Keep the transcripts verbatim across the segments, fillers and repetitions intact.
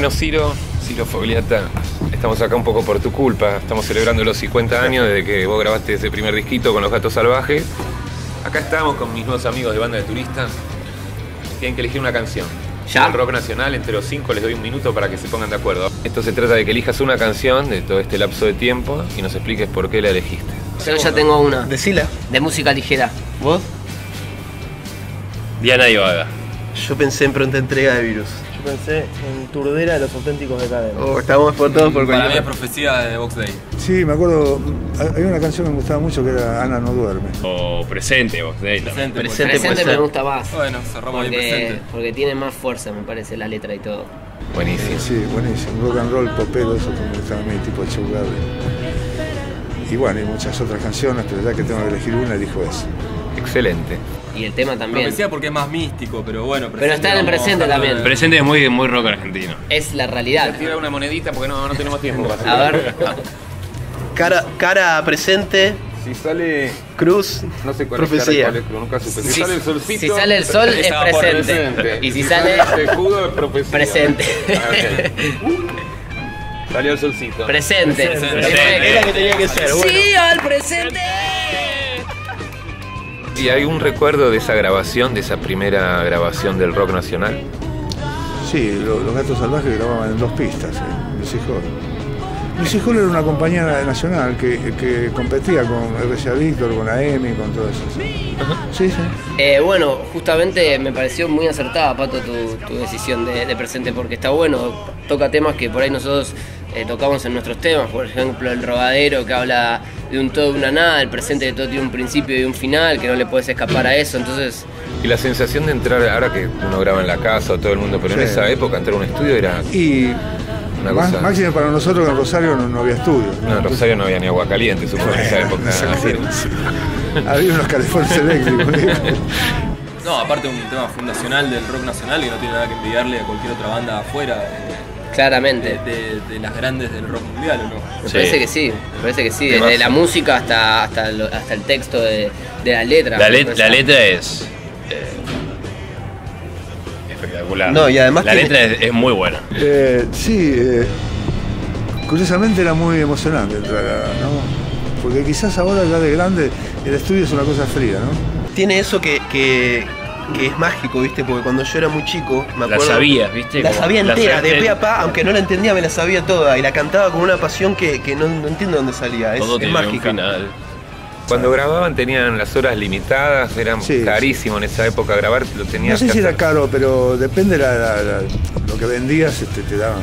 Bueno, Ciro, Ciro Fogliatta, estamos acá un poco por tu culpa. Estamos celebrando los cincuenta años desde que vos grabaste ese primer disquito con Los Gatos Salvajes. Acá estamos con mis nuevos amigos de Banda de Turistas. Tienen que elegir una canción. ¿Ya? El rock nacional, entre los cinco les doy un minuto para que se pongan de acuerdo. Esto se trata de que elijas una canción de todo este lapso de tiempo y nos expliques por qué la elegiste. Yo ya tengo una. Decila. De música ligera. ¿Vos? Diana y Vaga. Yo pensé en Pronta Entrega de Virus. Yo pensé en Turdera de los Auténticos de Cadena. Oh, estamos por todos por cualquier. Para mí es Profecía de Box Day. Sí, me acuerdo, había una canción que me gustaba mucho que era Ana no duerme. O Presente Box Day también. Presente, presente, presente me gusta más. Bueno, cerramos bien Presente. Porque tiene más fuerza, me parece, la letra y todo. Buenísimo. Sí, buenísimo. Rock and roll, popero, eso como estaba mi tipo de churrado. Y bueno, hay muchas otras canciones, pero ya que tengo que elegir una, elijo esa. Excelente. Y el tema también. Profecía porque es más místico, pero bueno. Pero está en el presente también. El presente es muy, muy rock argentino. Es la realidad. Tira una monedita porque no, no tenemos tiempo. A ver. Cara, cara presente. Si sale cruz, no sé cuál es, Profecía. Cuál es, nunca supe. Si, si sale el solcito. Si sale el sol es presente. presente. Y si sale el escudo es Profecía. Presente. Salió el solcito. Presente. presente. presente. Era que tenía que ser. Bueno. Sí, al presente. ¿Y hay un recuerdo de esa grabación, de esa primera grabación del rock nacional? Sí, lo, Los Gatos Salvajes grababan en dos pistas, en el C-Hall. El C-Hall era una compañía nacional que, que competía con R A Víctor, con la E M I, con todo eso. Sí, sí. sí. Eh, bueno, justamente me pareció muy acertada, Pato, tu, tu decisión de, de presente, porque está bueno, toca temas que por ahí nosotros eh, tocamos en nuestros temas, por ejemplo, El Robadero, que habla de un todo, de una nada, el presente de todo tiene un principio y un final, que no le puedes escapar a eso, entonces... Y la sensación de entrar, ahora que uno graba en la casa o todo el mundo, pero sí, en esa época entrar a un estudio era... Y... Una más, cosa... Máximo para nosotros que en Rosario no, no había estudio. No, en entonces... Rosario no había ni agua caliente, supongo, en esa época. Había unos calefones eléctricos. No, aparte un tema fundacional del rock nacional que no tiene nada que enviarle a cualquier otra banda afuera. Claramente. De, de, de las grandes del rock mundial, ¿o no? Me sí. parece que sí, me parece que sí. Desde la música hasta, hasta, lo, hasta el texto de, de la letra. La, let, la letra es... Eh, espectacular. No, y además la letra es, es muy buena. Eh, sí, eh, curiosamente era muy emocionante entrar a... ¿no? Porque quizás ahora ya de grande el estudio es una cosa fría, ¿no? Tiene eso que... que... que es mágico, ¿viste? Porque cuando yo era muy chico, me acuerdo... La sabía, ¿viste? La sabía entera, de pe a pa, aunque no la entendía, me la sabía toda. Y la cantaba con una pasión que, que no, no entiendo dónde salía. Es, es mágica. Cuando grababan tenían las horas limitadas, eran sí, carísimo sí. en esa época grabar, lo tenías. No sé que si hacer. Era caro, pero depende de la, la, la, lo que vendías, este, te daban.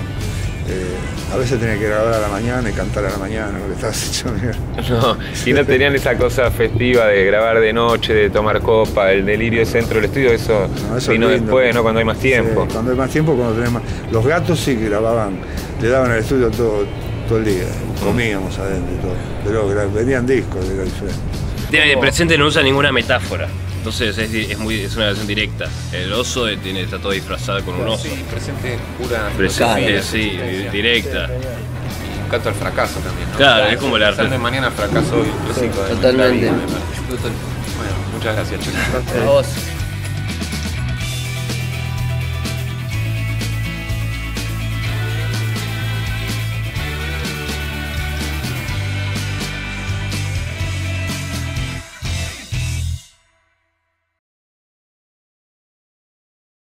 Eh, a veces tenía que grabar a la mañana y cantar a la mañana, lo que estabas hecho mierda. No, y no tenían esa cosa festiva de grabar de noche, de tomar copa, el delirio de centro del estudio, eso, no, eso vino es lindo, después, ¿no? Cuando hay más tiempo. Sí, cuando hay más tiempo, cuando tenés más. Los Gatos sí que grababan, le daban al estudio todo, todo el día, comíamos adentro y todo. Pero vendían discos, era diferente. El presente no usa ninguna metáfora. Entonces es, es, muy, es una versión directa. El oso de, tiene, está todo disfrazado con un oso. Sí, presente pura. Presente, sí, directa. Y un canto al fracaso también, ¿no? Claro, claro, es como el arte. De mañana fracaso hoy, los cinco de Totalmente. Bueno, muchas gracias, chicos.